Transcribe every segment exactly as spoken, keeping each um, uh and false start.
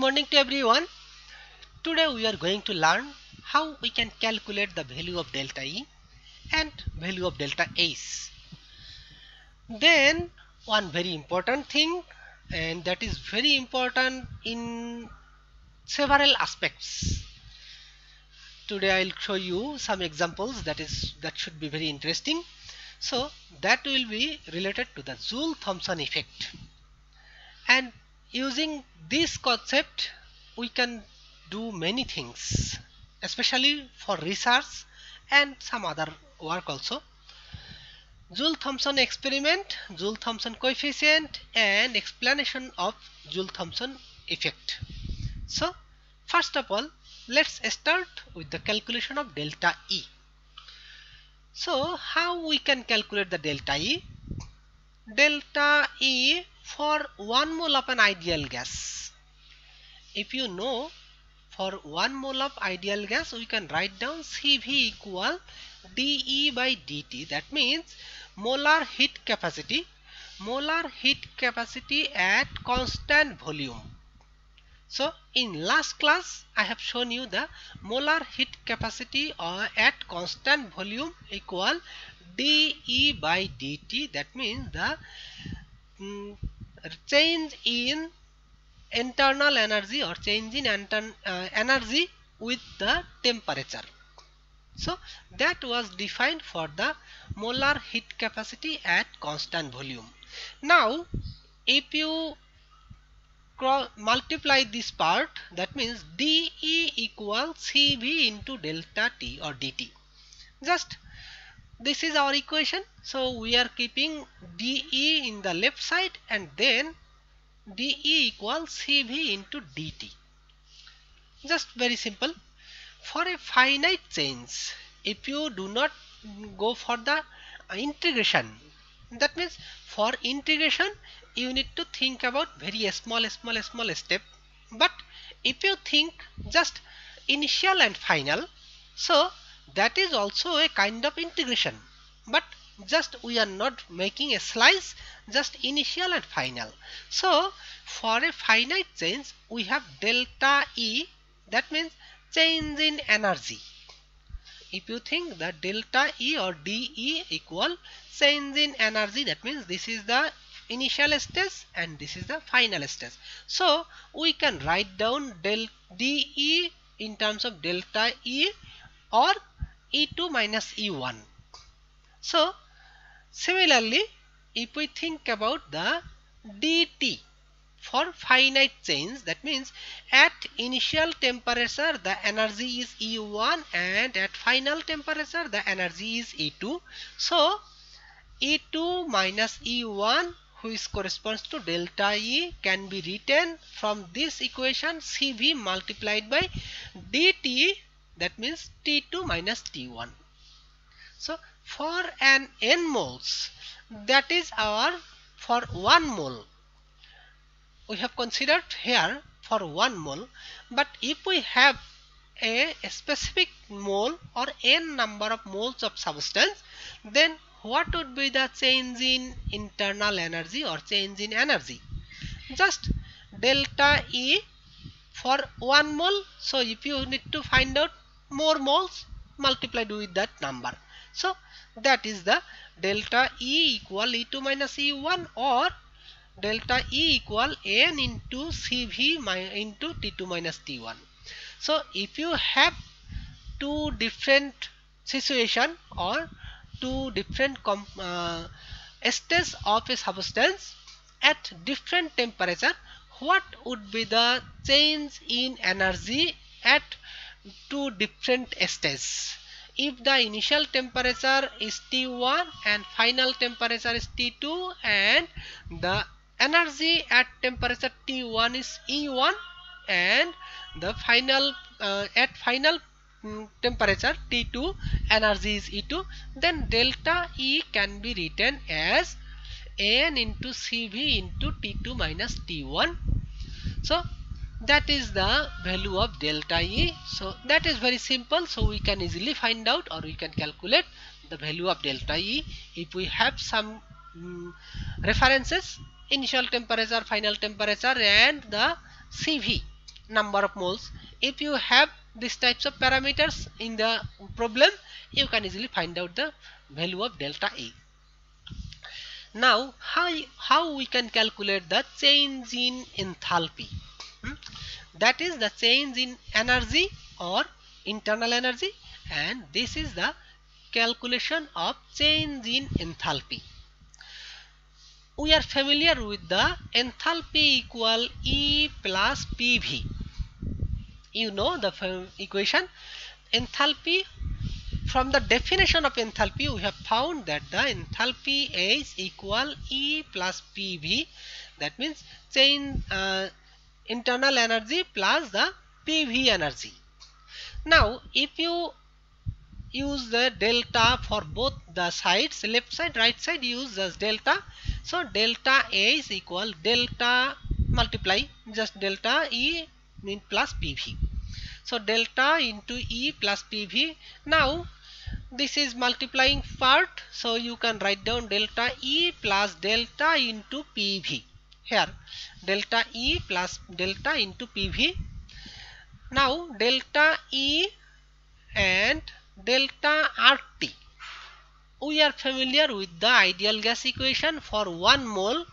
Good morning to everyone. Today we are going to learn how we can calculate the value of delta E and value of delta H. Then one very important thing, and that is very important in several aspects. Today I will show you some examples that is that should be very interesting. So that will be related to the Joule-Thomson effect, and using this concept we can do many things, especially for research and some other work also. Joule-Thomson experiment, Joule-Thomson coefficient, and explanation of Joule-Thomson effect. So first of all, let's start with the calculation of delta E. So how we can calculate the delta E? Delta E for one mole of an ideal gas. If you know, for one mole of ideal gas, we can write down C V equal dE by dt. That means molar heat capacity, molar heat capacity at constant volume. So in last class, I have shown you the molar heat capacity at constant volume equal dE by dt. That means the um, change in internal energy or change in intern, uh, energy with the temperature. So that was defined for the molar heat capacity at constant volume. Now if you multiply this part, that means dE equals Cv into delta T or dt. Just this is our equation, so we are keeping dE in the left side and then dE equals Cv into dt. Just very simple. For a finite change, if you do not go for the integration, that means for integration you need to think about very small small small step, but if you think just initial and final, so that is also a kind of integration, but just we are not making a slice, just initial and final. So for a finite change we have delta E, that means change in energy. If you think that delta E or dE equal change in energy, that means this is the initial stage and this is the final stage. So we can write down del dE in terms of delta E or E two minus E one. So similarly, if we think about the dt for finite change, that means at initial temperature the energy is E one and at final temperature the energy is E two. So E two minus E one, which corresponds to delta E, can be written from this equation Cv multiplied by dt, that means T two minus T one. So for an n moles, that is our for one mole. We have considered here for one mole, but if we have a specific mole or n number of moles of substance, then what would be the change in internal energy or change in energy? Just delta E for one mole. So if you need to find out more moles, multiplied with that number. So that is the delta E equal E two minus E one or delta E equal n into Cv into T two minus T one. So if you have two different situation or two different com uh, states of a substance at different temperature, what would be the change in energy at two different stages? If the initial temperature is T one and final temperature is T two and the energy at temperature T one is E one and the final uh, at final temperature T two energy is E two, then delta E can be written as n into Cv into T two minus T one. So that is the value of delta E. So that is very simple, so we can easily find out or we can calculate the value of delta E if we have some um, references, initial temperature, final temperature, and the Cv. number of moles. If you have these types of parameters in the problem, you can easily find out the value of delta E. Now how, how we can calculate the change in enthalpy, hmm? that is the change in energy or internal energy, and this is the calculation of change in enthalpy. We are familiar with the enthalpy equal E plus P V. You know the equation. Enthalpy, from the definition of enthalpy, we have found that the enthalpy is equal E plus P V. That means change uh, internal energy plus the P V energy. Now if you use the delta for both the sides, left side, right side, use as delta. So delta A is equal delta multiply just delta E mean plus P V. So delta into E plus P V. Now this is multiplying part, so you can write down delta E plus delta into P V. Here delta E plus delta into P V. Now delta E and delta R T. We are familiar with the ideal gas equation for one mole.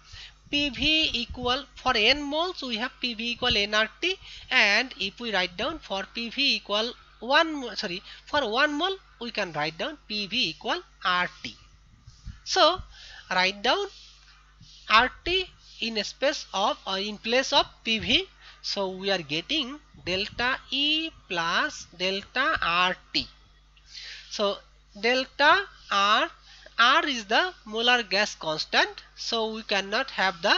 P V equal, for n moles we have P V equal N R T, and if we write down for P V equal one, sorry, for one mole we can write down P V equal R T. So write down R T in a space of or in place of P V. So we are getting delta E plus delta R T. So delta R, R is the molar gas constant, so we cannot have the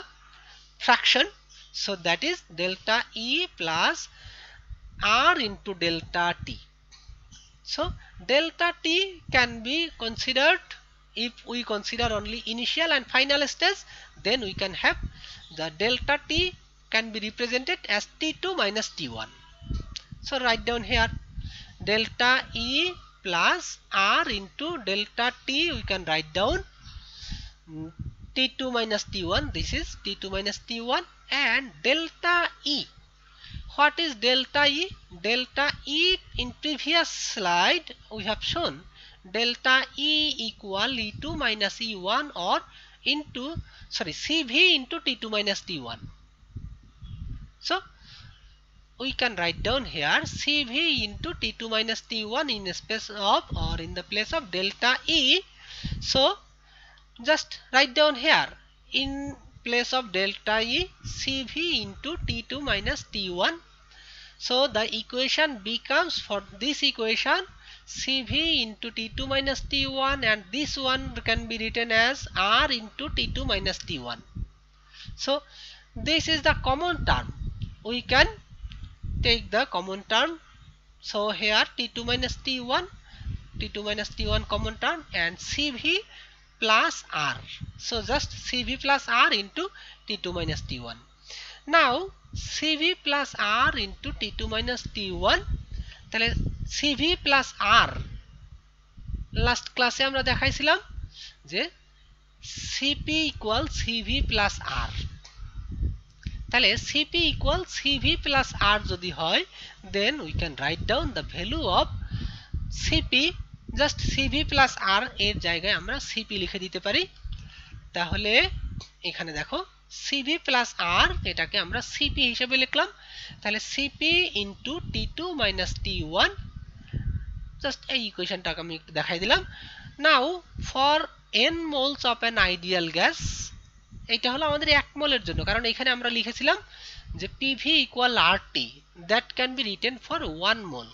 fraction. So that is delta E plus R into delta T. So delta T can be considered, if we consider only initial and final stage, then we can have the delta T can be represented as T two minus T one. So write down here delta E plus R into delta T, we can write down T two minus T one, this is T two minus T one, and delta E. What is delta E? Delta E in previous slide we have shown delta E equal E two minus E one or into, sorry, Cv into T two minus T one. So we can write down here Cv into T two minus T one in space of or in the place of delta E. So just write down here in place of delta E Cv into T two minus T one. So the equation becomes, for this equation, Cv into T two minus T one, and this one can be written as R into T two minus T one. So this is the common term. We can take the common term. So here T two minus T one, T two minus T one common term, and Cv plus R. So just Cv plus R into T two minus T one. Now Cv plus R into T two minus T one. Tale Cv plus R. Last class amra dekhaichilam je Cp equal Cv plus R. তাহলে Cp equal Cv plus R যদি হয়, then we can write down the value of Cp. Just Cv plus R এর জায়গায় আমরা Cp লিখে দিতে পারি। তাহলে এখানে দেখো Cv plus R এটাকে আমরা Cp হিসেবে লিখলাম। তাহলে Cp into T two minus T one. Just এই ইকুয়েশনটাকে আমি একটু দেখাই দিলাম। Now for n moles of an ideal gas, এটা হলো আমাদের এক মোলের জন্য, কারণ এখানে আমরা লিখেছিলাম যে P V equal R T, that can be written for one mole.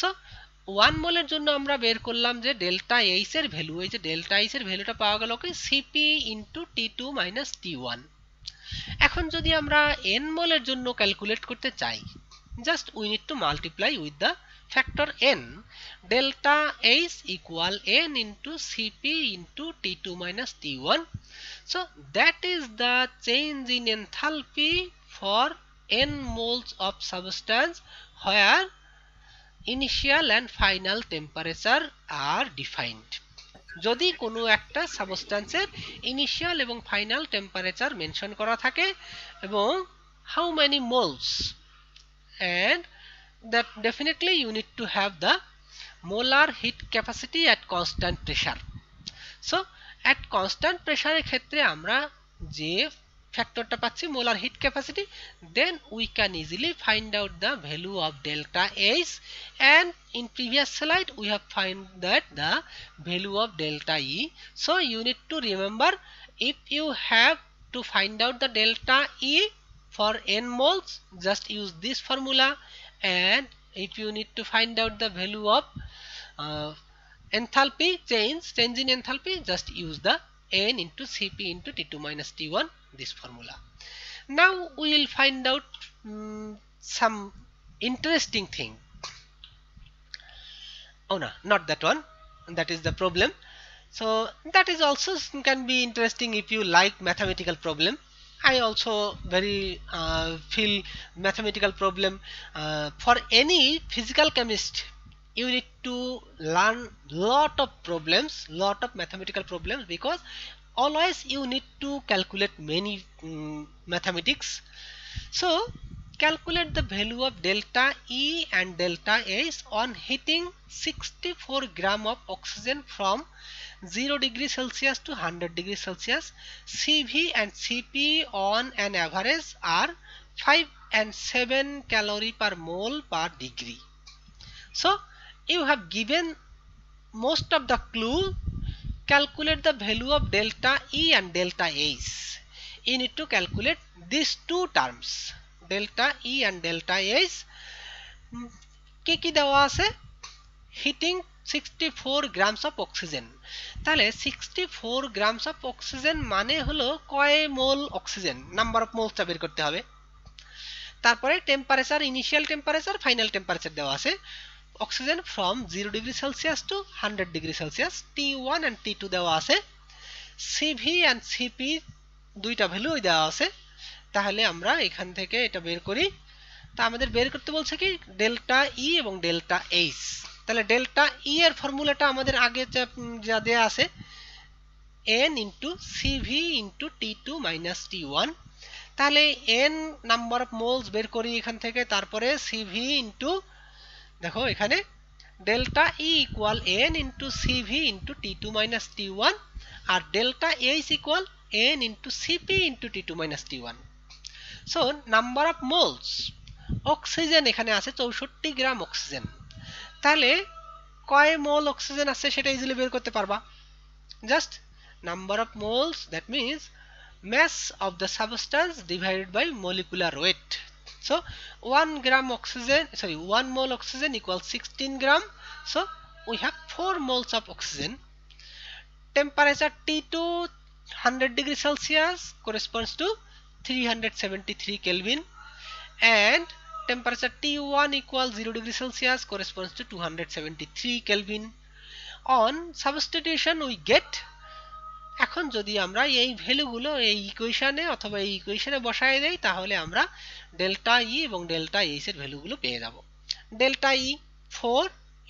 So one মোলের জন্য আমরা বের করলাম যে delta H এর ভ্যালু, এই যে delta H এর ভ্যালুটা পাওয়া গেল কি Cp into T two minus T one. এখন যদি আমরা n মোলের জন্য ক্যালকুলেট করতে চাই, just we need to multiply with the factor n. Delta H equal n into Cp into T two minus T one. So that is the change in enthalpy for n moles of substance where initial and final temperature are defined. যদি কোনো একটা সাবস্ট্যান্সের initial এবং final temperature mention করা থাকে এবং how many moles and that definitely you need to have the molar heat capacity at constant pressure. So at constant pressure er khetre amra je factor ta pacchi molar heat capacity, then we can easily find out the value of delta H, and in previous slide we have find that the value of delta E. So you need to remember, if you have to find out the delta E for n moles, just use this formula, and if you need to find out the value of uh, enthalpy change change in enthalpy, just use the n into Cp into T two minus T one, this formula. Now we will find out um, some interesting thing. Oh no, not that one, that is the problem. So that is also can be interesting if you like mathematical problem. I also very uh, feel mathematical problem uh, for any physical chemist you need to learn lot of problems, lot of mathematical problems, because always you need to calculate many um, mathematics. So calculate the value of delta E and delta H on heating sixty-four grams of oxygen from zero degree Celsius to one hundred degree Celsius. C V and C P on an average are five and seven calorie per mole per degree. So you have given most of the clue. Calculate the value of delta E and delta H. You need to calculate these two terms, delta E and delta H. Ki ki dewa ache? Heating sixty-four grams of oxygen. তাহলে sixty-four grams of oxygen মানে হলো কয় mole oxygen, number of মোলসটা বের করতে হবে। তারপরে temperature, initial temperature, final temperature দেওয়া আছে। Oxygen from zero degree Celsius to one hundred degree Celsius, T one and T two দেওয়া আছে। Cv and Cp দুইটা ভ্যালু দেওয়া আছে। তাহলে আমরা এখান থেকে এটা বের করি। তা আমাদের বের করতে বলছে কি ডেল্টা E এবং ডেল্টা H। তাহলে ডেল্টা E এর ফর্মুলাটা আমাদের আগে যা দেয়া আছে n into Cv into T two minus T one, তাহলে n নাম্বার অফ মোলস বের করি এখান থেকে, তারপরে Cv into, দেখো এখানে delta E equal n into Cv into T two minus T one, আর delta H equal n into Cp into T two minus T one. So number of moles oxygen এখানে আছে চৌষট্টি গ্রাম oxygen, তাহলে কয় mole oxygen আছে সেটা easily বের করতে পারবা। Just number of moles, that means mass of the substance divided by molecular weight. So one gram oxygen, sorry, one mole oxygen equals sixteen gram, so we have four moles of oxygen. Temperature T two one hundred degree Celsius corresponds to three hundred seventy-three Kelvin, and temperature T one equals zero degree Celsius corresponds to two hundred seventy-three Kelvin. On substitution we get, এখন যদি আমরা এই ভ্যালুগুলো এই ইকুয়েশনে অথবা এই ইকুয়েশনে বসায় দেই, তাহলে আমরা ডেল্টা E এবং ডেল্টা H এর ভ্যালুগুলো পেয়ে যাব। Delta E four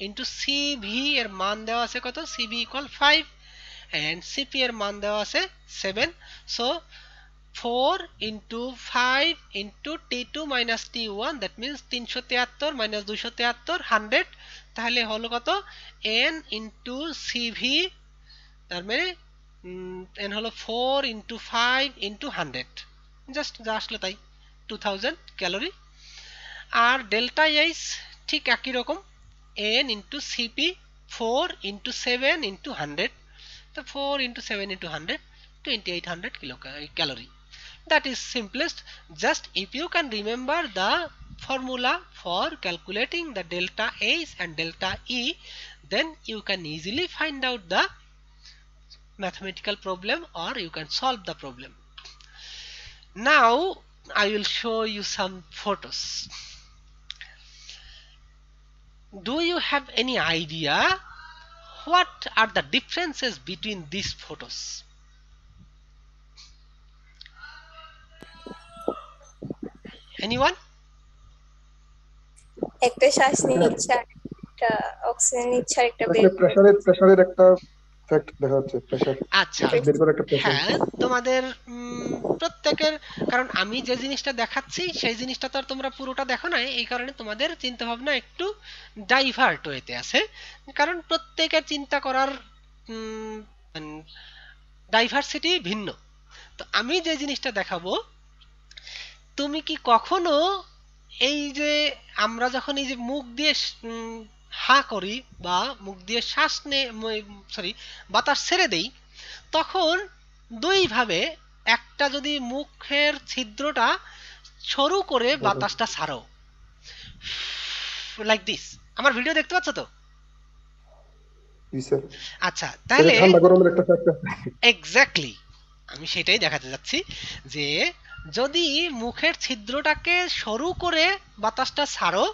into Cv এর মান দেওয়া আছে কত, Cv equal five, and Cp এর মান দেওয়া আছে seven. So four into five into T two minus T one, that means তিনশো তিয়াত্তর minus দুইশো তিয়াত্তর, one hundred. তাহলে হলো কত n into Cv, তার মানে n হলো four into five into one hundred, just যা আসলো তাই, two thousand ক্যালোরি। আর ডেল্টা H ঠিক একই রকম, n into Cp four into seven into one hundred, তো four into seven into one hundred, twenty-eight hundred kilocalorie. That is simplest. Just if you can remember the formula for calculating the delta H and delta E, then you can easily find out the mathematical problem, or you can solve the problem. Now I will show you some photos. Do you have any idea what are the differences between these photos? Anyone? একটা শ্বাস নিচ্ছে, একটা oxygen নিচ্ছে, একটা প্রেসারের প্রেসারের একটা fact দেখা যাচ্ছে প্রেসার। আচ্ছা বের করে একটা প্রেসার, হ্যাঁ তোমাদের প্রত্যেকের, কারণ আমি যে জিনিসটা দেখাচ্ছি সেই জিনিসটা তো আর তোমরা পুরোটা দেখো না, এই কারণে তোমাদের চিন্তা ভাবনা একটু ডাইভার্ট হইতে আছে, কারণ প্রত্যেকের চিন্তা করার ডাইভার্সিটি ভিন্ন। তো আমি যে জিনিসটা দেখাবো, তুমি কি কখনো এই যে আমরা যখন এই যে মুখ দিয়ে হা করি বা মুখ দিয়ে শ্বাস নে সরি বাতাস ছেড়ে দেই, তখন দুইভাবে, একটা যদি মুখের ছিদ্রটা সরু করে বাতাসটা ছাড়ো লাইক দিস, আমার ভিডিও দেখতে পাচ্ছ তো? আচ্ছা তাহলে এক্স্যাক্টলি আমি সেটাই দেখাতে যাচ্ছি, যে যদি মুখের ছিদ্রটাকে সরু করে বাতাসটা ছাড়ো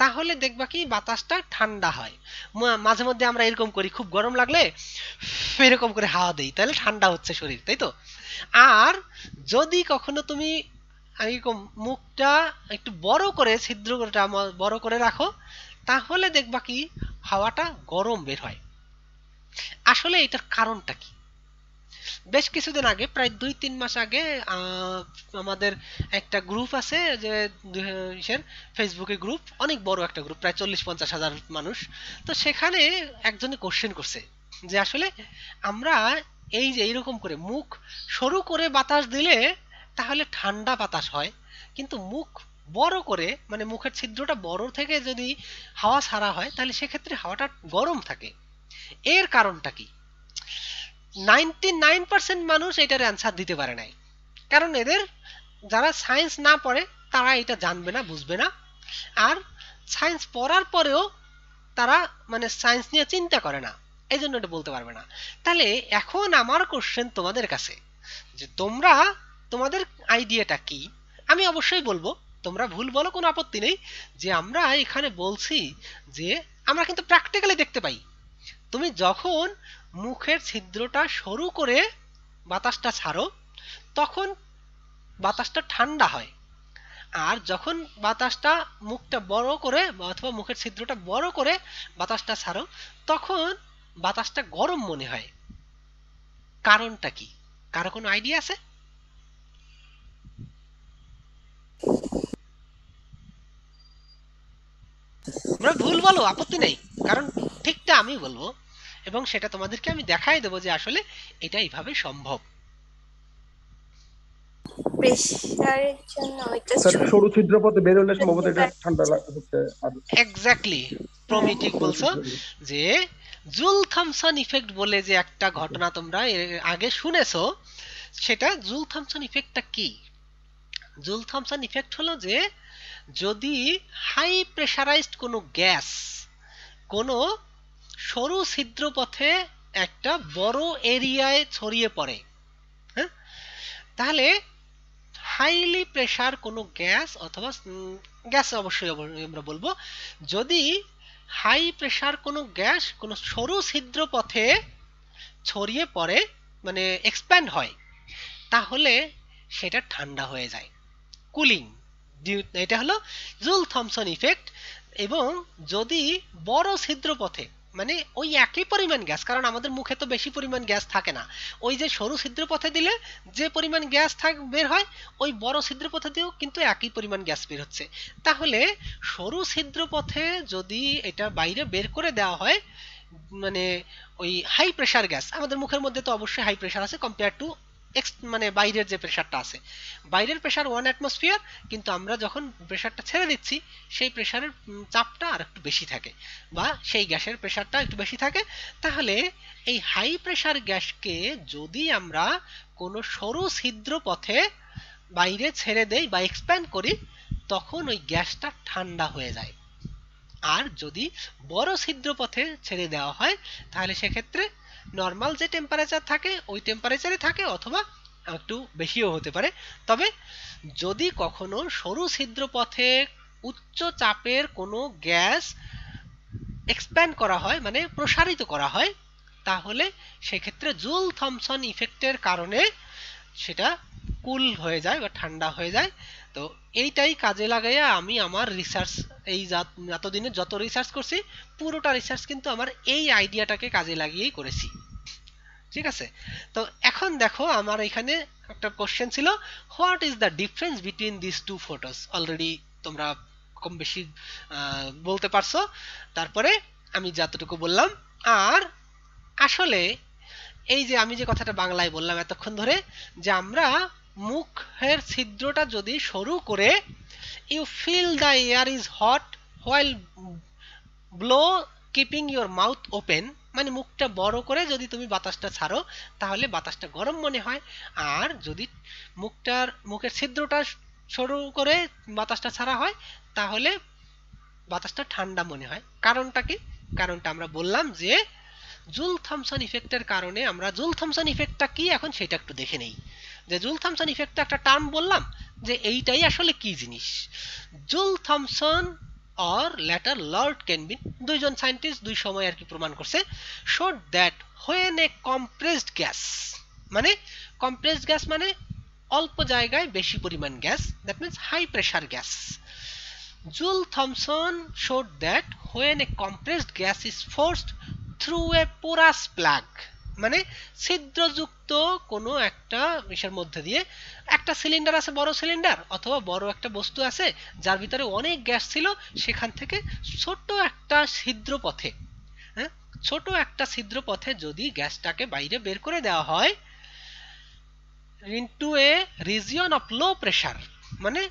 তাহলে দেখবা কি বাতাসটা ঠান্ডা হয়। মাঝে মধ্যে আমরা এরকম করি, খুব গরম লাগলে এরকম করে হাওয়া দেই, তাহলে ঠান্ডা হচ্ছে শরীর, তাই তো? আর যদি কখনো তুমি এরকম মুখটা একটু বড় করে ছিদ্রটা বড় করে রাখো তাহলে দেখবা কি হাওয়াটা গরম বের হয়। আসলে এটার কারণটা কি? বেশ কিছুদিন আগে, প্রায় দুই তিন মাস আগে, আমাদের একটা গ্রুপ আছে যে ফেসবুকে গ্রুপ, অনেক বড় একটা গ্রুপ, প্রায় চল্লিশ পঞ্চাশ হাজার মানুষ। তো সেখানে একজনে কোশ্চেন করছে যে আসলে আমরা এই যে এইরকম করে মুখ সরু করে বাতাস দিলে তাহলে ঠান্ডা বাতাস হয়, কিন্তু মুখ বড় করে মানে মুখের ছিদ্রটা বড় থেকে যদি হাওয়া ছাড়া হয় তাহলে সেক্ষেত্রে হাওয়াটা গরম থাকে, এর কারণটা কি? নিরানব্বই পার্সেন্ট মানুষ এটার অ্যান্সার দিতে পারে নাই, কারণ এদের যারা সায়েন্স না পড়ে তারা এটা জানবে না, বুঝবে না। আর সায়েন্স পড়ার পরেও তারা মানে সায়েন্স নিয়ে চিন্তা করে না, এই জন্য এটা বলতে পারবে না। তাহলে এখন আমার কোশ্চেন তোমাদের কাছে, যে তোমরা তোমাদের আইডিয়াটা কি? আমি অবশ্যই বলবো, তোমরা ভুল বলো কোনো আপত্তি নেই, যে আমরা এখানে বলছি যে আমরা কিন্তু প্র্যাকটিক্যালি দেখতে পাই, তুমি যখন মুখের ছিদ্রটা সরু করে বাতাসটা ছাড়ো তখন বাতাসটা ঠান্ডা হয়, আর যখন বাতাসটা মুখটা বড় করে অথবা মুখের ছিদ্রটা বড় করে বাতাসটা ছাড়ো তখন বাতাসটা গরম মনে হয়। কারণটা কি? কারো কোনো আইডিয়া আছে? তোমরা ভুল বলো, আপত্তি নেই, কারণ ঠিকটা আমি বলবো এবং সেটা তোমাদেরকে আমি দেখাই দেব যে আসলে এটা এইভাবে সম্ভব। প্রেসারের জন্য এটা সরু ছিদ্র পথে বের হলে সম্ভবত এটা ঠান্ডা লাগতে। এক্স্যাক্টলি, প্রমিটিক বলছো যে জুল-থমসন ইফেক্ট বলে যে একটা ঘটনা তোমরা আগে শুনেছো, সেটা জুল-থমসন ইফেক্টটা কি? জুল-থমসন ইফেক্ট হলো যে যদি হাই প্রেসারাইজড কোনো গ্যাস কোনো সরু ছিদ্র পথে একটা বড় এরিয়ায় ছড়িয়ে পড়ে, হ্যাঁ, তাহলে হাইলি প্রেসার কোনো গ্যাস অথবা গ্যাস অবশ্যই আমরা বলবো, যদি হাই প্রেসার কোনো গ্যাস কোনো সরু ছিদ্র পথে ছড়িয়ে পড়ে মানে এক্সপ্যান্ড হয় তাহলে সেটা ঠান্ডা হয়ে যায়, কুলিং। এটা হলো জুল-থমসন ইফেক্ট। এবং যদি বড় ছিদ্র পথে মানে ওই একই পরিমাণ গ্যাস, কারণ আমাদের মুখে তো বেশি পরিমাণ গ্যাস থাকে না, ওই যে সরু ছিদ্র পথে দিলে যে পরিমাণ গ্যাস থাক বের হয় ওই বড় ছিদ্র পথে দিয়েও কিন্তু একই পরিমাণ গ্যাস বের হচ্ছে, তাহলে সরু ছিদ্র পথে যদি এটা বাইরে বের করে দেওয়া হয় মানে ওই হাই প্রেসার গ্যাস, আমাদের মুখের মধ্যে তো অবশ্যই হাই প্রেসার আছে কম্পেয়ার টু এক্স মানে বাইরের যে প্রেসারটা আছে, বাইরের প্রেসার ওয়ান অ্যাটমসফিয়ার, কিন্তু আমরা যখন প্রেসারটা ছেড়ে দিচ্ছি সেই প্রেসারের চাপটা আর একটু বেশি থাকে বা সেই গ্যাসের প্রেসারটা একটু বেশি থাকে। তাহলে এই হাই প্রেসার গ্যাসকে যদি আমরা কোনো সরু ছিদ্র পথে বাইরে ছেড়ে দেই বা এক্সপ্যান্ড করি তখন ওই গ্যাসটা ঠান্ডা হয়ে যায়, আর যদি বড় ছিদ্র পথে ছেড়ে দেওয়া হয় তাহলে সেক্ষেত্রে নর্মাল যে টেম্পারেচার থাকে ওই টেম্পারেচারে থাকে অথবা একটু বেশিও হতে পারে। তবে যদি কখনো সরু ছিদ্র পথে উচ্চ চাপের কোনো গ্যাস এক্সপ্যান্ড করা হয় মানে প্রসারিত করা হয় তাহলে সেক্ষেত্রে জুল-থমসন ইফেক্টের কারণে সেটা কুল হয়ে যায় বা ঠান্ডা হয়ে যায়। তো এইটাই কাজে লাগাইয়া আমি আমার রিসার্চ এই এতদিনে যত রিসার্চ করছি পুরোটা রিসার্চ কিন্তু আমার এই আইডিয়াটাকে কাজে লাগিয়েই করেছি। ठीक है। तो एखन देखो हमारे इखने एक क्वेश्चन चिलो what is the difference between this two photos already तुमरा कम बेशी बोलते पारसो तार परे आमी जातटुकु बोल्लाम आर आसले এই যে আমি যে কথাটা বাংলায় বললাম এতক্ষণ ধরে যে আমরা মুখের ছিদ্রটা যদি সরু করে you feel the air is hot while blow keeping your mouth open মানে মুখটা বড় করে যদি তুমি বাতাসটা ছাড়ো তাহলে বাতাসটা গরম মনে হয় আর যদি মুখটার মুখের ছিদ্রটা সরু করে বাতাসটা ছাড়া হয় তাহলে বাতাসটা ঠান্ডা মনে হয়। কারণটা কি? কারণটা আমরা বললাম যে জুল থমসন ইফেক্টের কারণে আমরা জুল থমসন ইফেক্টটা কি এখন সেটা একটু দেখে নেই। যে জুল থমসন ইফেক্টটা একটা টার্ম বললাম যে এইটাই আসলে কি জিনিস। Joule Thomson or later Lord Kelvin দুইজন সায়েন্টিস্ট দুই সময় আর কি প্রমাণ করছে showed that when a compressed gas মানে কম্প্রেসড গ্যাস মানে অল্প জায়গায় বেশি পরিমাণ gas that means high pressure gas. Joule Thomson showed that when a compressed gas is forced through a porous plug মানে ছিদ্রযুক্ত কোনো একটা বিষের মধ্যে দিয়ে একটা সিলিন্ডার আছে বড় সিলিন্ডার অথবা বড় একটা বস্তু আছে যার ভিতরে অনেক গ্যাস ছিল সেখান থেকে ছোট একটা ছিদ্র পথে হ্যাঁ ছোট একটা ছিদ্র পথে যদি গ্যাসটাকে বাইরে বের করে দেওয়া হয় into a region of low pressure মানে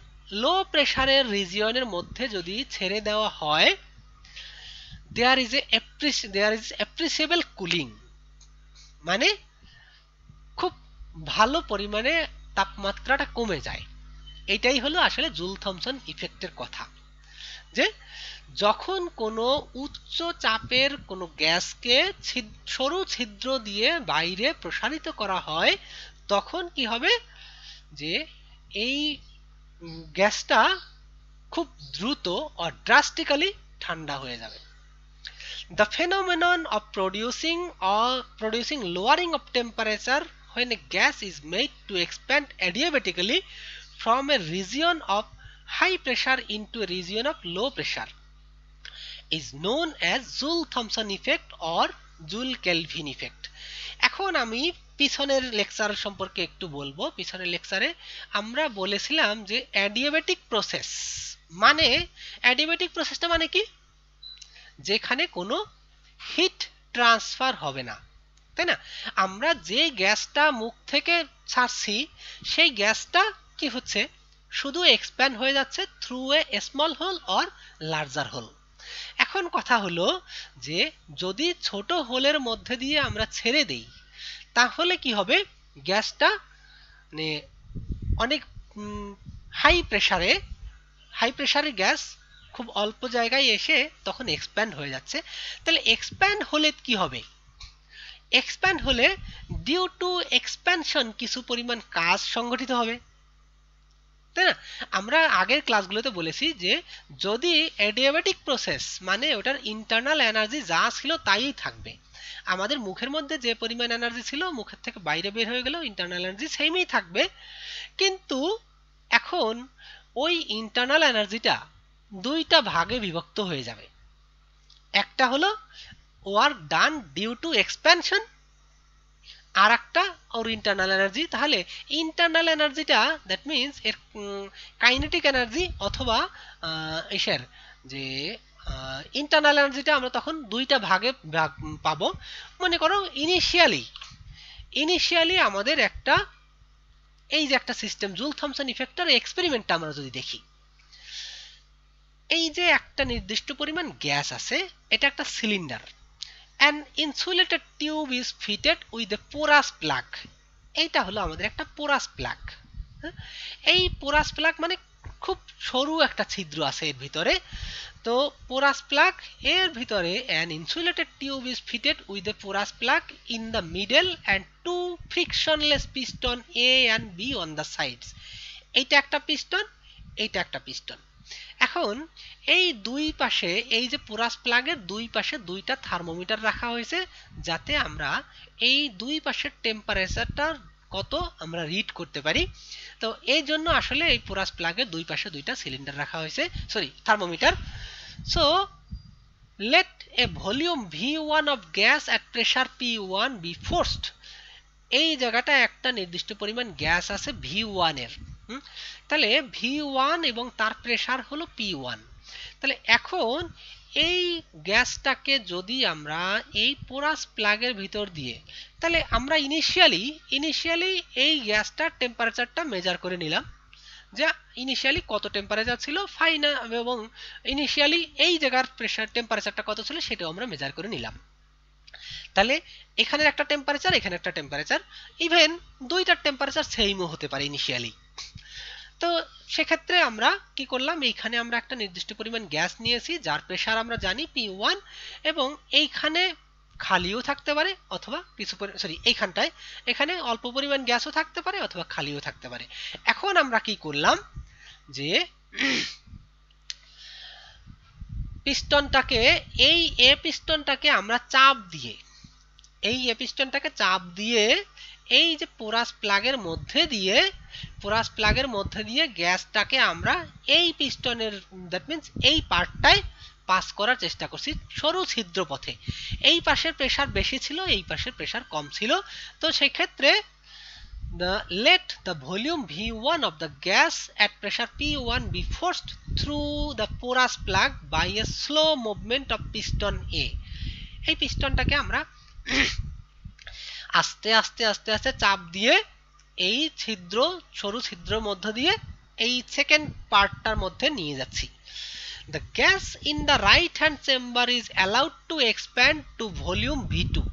লো প্রেশারের রিজিয়নের মধ্যে যদি ছেড়ে দেওয়া হয় there is a there is appreciable cooling মানে খুব ভালো পরিমাণে তাপমাত্রাটা কমে যায়। এটাই হলো আসলে জুল থমসন ইফেক্টের কথা যে যখন কোনো উচ্চ চাপের কোনো গ্যাসকে সরু ছিদ্র দিয়ে বাইরে প্রসারিত করা হয় তখন কি হবে যে এই গ্যাসটা খুব দ্রুত অর ড্রাস্টিক্যালি ঠান্ডা হয়ে যাবে। The phenomenon of producing or producing lowering of temperature when a gas is made to expand adiabatically from a region of high pressure into a region of low pressure is known as Joule-Thomson effect or Joule-Kelvin effect। এখন আমি পিছনের lecture সম্পর্কে একটু বলবো। পিছনের লেকচারে আমরা বলেছিলাম যে অ্যাডিয়াবেটিক প্রসেস মানে অ্যাডিয়াবেটিক প্রসেসটা মানে কি যেখানে কোনো হিট ট্রান্সফার হবে না তাই না। আমরা যে গ্যাসটা মুখ থেকে ছাড়ছি সেই গ্যাসটা কি হচ্ছে শুধু এক্সপ্যান্ড হয়ে যাচ্ছে through a small hole or larger hole. এখন কথা হলো যে যদি ছোট হোলের মধ্যে দিয়ে আমরা ছেড়ে দেই তাহলে কি হবে গ্যাসটা মানে অনেক হাই প্রেশারে হাই প্রেশারে গ্যাস খুব অল্প জায়গায় এসে তখন এক্সপ্যান্ড হয়ে যাচ্ছে। তাহলে এক্সপ্যান্ড হলে কি হবে এক্সপ্যান্ড হলে ডিউ টু এক্সপ্যানশন কিছু পরিমাণ কাজ সংগঠিত হবে তাই না। আমরা আগের ক্লাসগুলোতে বলেছি যে যদি অ্যাডিয়াবেটিক প্রসেস মানে ওটার ইন্টারনাল এনার্জি যা ছিল তাই থাকবে। আমাদের মুখের মধ্যে যে পরিমাণ এনার্জি ছিল মুখের থেকে বাইরে বের হয়ে গেলেও ইন্টারনাল এনার্জি সেমই থাকবে কিন্তু এখন ওই ইন্টারনাল এনার্জিটা দুইটা ভাগে বিভক্ত হয়ে যাবে। একটা হলো work done due to expansion আর একটা ওর ইন্টারনাল এনার্জি। তাহলে ইন্টারনাল এনার্জিটা দ্যাট মিন্স এর কাইনেটিক এনার্জি অথবা এসের যে ইন্টারনাল এনার্জিটা আমরা তখন দুইটা ভাগে ভাগ পাবো। মনে করো ইনিশিয়ালি ইনিশিয়ালি আমাদের একটা এই যে একটা সিস্টেম জুল থমসন ইফেক্টের এক্সপেরিমেন্টটা আমরা যদি দেখি এই যে একটা নির্দিষ্ট পরিমাণ গ্যাস আছে এটা একটা cylinder an insulated tube is fitted with a porous plug এইটা হলো আমাদের একটা পোরাস প্লাগ। এই পোরাস প্লাগ মানে খুব সরু একটা ছিদ্র আছে এর ভিতরে তো পোরাস প্লাগ এর ভিতরে an insulated tube is fitted with a porous plug in the middle and two frictionless piston A and B on the sides এইটা একটা পিস্টন এইটা একটা পিস্টন। এখন এই দুই পাশে এই যে পোরাস প্লাগের দুই পাশে দুইটা থার্মোমিটার রাখা হয়েছে যাতে আমরা এই দুই পাশের টেম্পারেচারটা কত আমরা রিড করতে পারি। তো এই জন্য আসলে এই পোরাস প্লাগের দুই পাশে দুইটা সিলিন্ডার রাখা হয়েছে sorry thermometer. So let a volume V one of gas at pressure P one be forced এই জায়গাটা একটা নির্দিষ্ট পরিমাণ গ্যাস আছে ভি ওয়ান এর হুম তাহলে ভি ওয়ান এবং তার প্রেসার হলো পি ওয়ান তাহলে এখন এই গ্যাসটাকে যদি আমরা এই পোরাস প্লাগের ভিতর দিয়ে তাহলে আমরা ইনিশিয়ালি ইনিশিয়ালি এই গ্যাসটার টেম্পারেচারটা মেজার করে নিলাম যা ইনিশিয়ালি কত টেম্পারেচার ছিল ফাইনাল এবং ইনিশিয়ালি এই জায়গার প্রেসার টেম্পারেচারটা কত ছিল সেটা আমরা মেজার করে নিলাম তাহলে এখানের একটা টেম্পারেচার এখানে একটা টেম্পারেচার इवन দুইটার টেম্পারেচার সেমও হতে পারে ইনিশিয়ালি তো সেই ক্ষেত্রে আমরা কি করলাম এইখানে আমরা একটা নির্দিষ্ট পরিমাণ গ্যাস নিয়েছি যার প্রেসার আমরা জানি পি ওয়ান এবং এইখানে খালিও থাকতে পারে অথবা কিছু সরি এইখানটায় এখানে অল্প পরিমাণ গ্যাসও থাকতে পারে অথবা খালিও থাকতে পারে এখন আমরা কি করলাম যে পিস্টনটাকে এই এ পিস্টনটাকে আমরা চাপ দিয়ে এই এ পিস্টনটাকে চাপ দিয়ে এই যে পোরাস প্লাগের মধ্যে দিয়ে পোরাস প্লাগের মধ্যে দিয়ে গ্যাসটাকে আমরা এই পিস্টনের দ্যাট মিন্স এই পার্টটায় পাস করার চেষ্টা করছি সরু ছিদ্র পথে এই পাশের প্রেসার বেশি ছিল এই পাশের প্রেসার কম ছিল তো সেই ক্ষেত্রে the let the volume V one of the gas at pressure P one be forced through the porous plug by a slow movement of piston A এই পিস্টনটাকে আমরা আস্তে আস্তে আস্তে আস্তে চাপ দিয়ে এই ছিদ্র সরু ছিদ্রের মধ্য দিয়ে এই সেকেন্ড পার্টটার মধ্যে নিয়ে যাচ্ছি the gas in the right hand chamber is allowed to expand to volume V two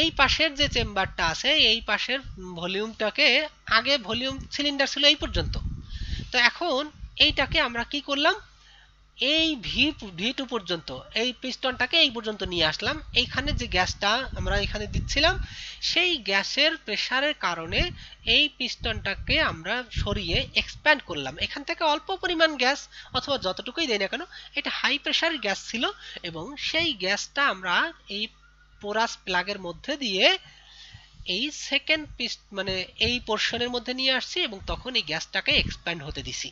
এই পাশের যে চেম্বারটা আছে এই পাশের ভলিউমটাকে আগে ভলিউম সিলিন্ডার ছিল এই পর্যন্ত তো এখন এইটাকে আমরা কি করলাম এই ভি টু পর্যন্ত এই পিস্টনটাকে এই পর্যন্ত নিয়ে আসলাম এইখানে যে গ্যাসটা আমরা এখানে দিচ্ছিলাম সেই গ্যাসের প্রেসারের কারণে এই পিস্টনটাকে আমরা সরিয়ে এক্সপ্যান্ড করলাম এখান থেকে অল্প পরিমাণ গ্যাস অথবা যতটুকুই দেই না কেন এটা হাই প্রেসার গ্যাস ছিল এবং সেই গ্যাসটা আমরা এই পোরাস প্লাগের মধ্যে দিয়ে এই সেকেন্ড পিস্ট মানে এই পোরশনের মধ্যে নিয়ে আসছি এবং তখন এই গ্যাসটাকে এক্সপ্যান্ড হতে দিছি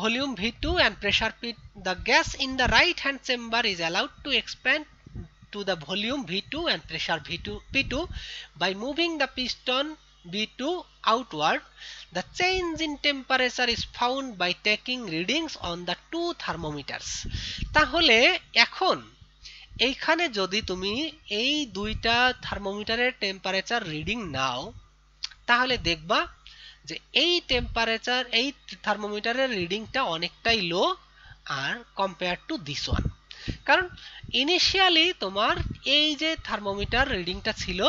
Volume V two and pressure P. The gas in the right hand chamber is allowed to expand to the volume V two and pressure V two P two by moving the piston V two outward. The change in temperature is found by taking readings on the two thermometers. তাহলে এখন এইখানে যদি তুমি এই দুইটা থার্মোমিটারের temperature reading নাও তাহলে দেখবা যে এই টেম্পারেচার এই থার্মোমিটারের রিডিংটা অনেকটাই লো আর কম্পেয়ার টু দিস ওয়ান কারণ ইনিশিয়ালি তোমার এই যে থার্মোমিটার রিডিংটা ছিল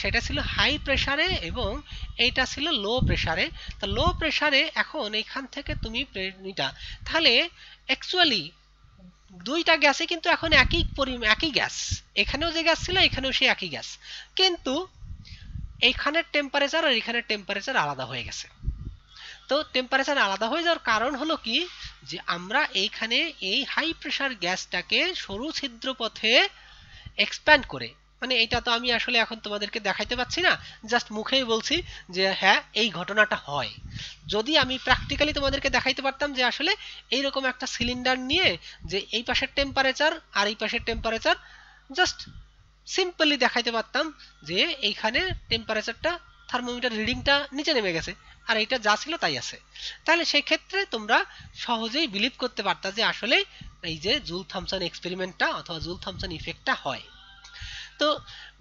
সেটা ছিল হাই প্রেসারে এবং এইটা ছিল লো প্রেসারে তো লো প্রেসারে এখন এইখান থেকে তুমি এটা তাহলে অ্যাকচুয়ালি দুইটা গ্যাসে কিন্তু এখন একই পরিমাণ একই গ্যাস এখানেও যে গ্যাস ছিল এখানেও সেই একই গ্যাস কিন্তু এইখানের টেম্পারেচার আর এখানের টেম্পারেচার আলাদা হয়ে গেছে তো টেম্পারেচার আলাদা হয়ে যাওয়ার কারণ হলো কি যে আমরা এইখানে এই হাই প্রেসার গ্যাসটাকে সরু ছিদ্র পথে এক্সপ্যান্ড করে মানে এটা তো আমি আসলে এখন তোমাদেরকে দেখাইতে পাচ্ছি না জাস্ট মুখেই বলছি যে হ্যাঁ এই ঘটনাটা হয় যদি আমি প্র্যাকটিক্যালি তোমাদেরকে দেখাইতে পারতাম যে আসলে এই রকম একটা সিলিন্ডার নিয়ে যে এই পাশের টেম্পারেচার আর এই পাশের টেম্পারেচার জাস্ট সিম্পলি দেখাইতে পারতাম যে এইখানে টেম্পারেচারটা থার্মোমিটার রিডিংটা নিচে নেমে গেছে আর এটা যা ছিল তাই আছে তাহলে সেই ক্ষেত্রে তোমরা সহজেই বিলিভ করতে পারতা যে আসলে এই যে জুল থমসন এক্সপেরিমেন্টটা অথবা জুল থমসন ইফেক্টটা হয় তো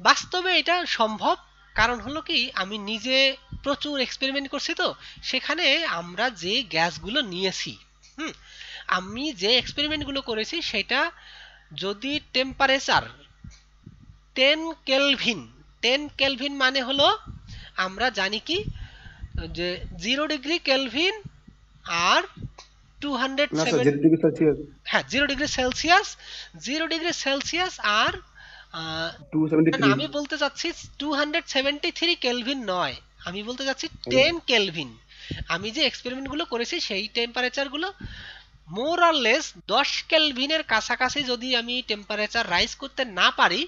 বাস্তবে এটা সম্ভব কারণ হলো কি আমি নিজে প্রচুর এক্সপেরিমেন্ট করছি তো সেখানে আমরা যে গ্যাসগুলো নিয়েছি হুম আমি যে এক্সপেরিমেন্টগুলো করেছি সেটা যদি temperature ten Kelvin ten Kelvin মানে হলো আমরা জানি কি যে জিরো ডিগ্রি কেলভিন আর টু সেভেন্টি হ্যাঁ zero degree Celsius zero degree Celsius আর আমি বলতে চাচ্ছি টু সেভেন্টি থ্রি কেলভিন নয় আমি বলতে চাচ্ছি টেন কেলভিন আমি যে এক্সপেরিমেন্ট গুলো করেছি সেই টেম্পারেচার গুলো মোর অর লেস দশ কেলভিনের কাছাকাছি যদি আমি টেম্পারেচার রাইজ করতে না পারি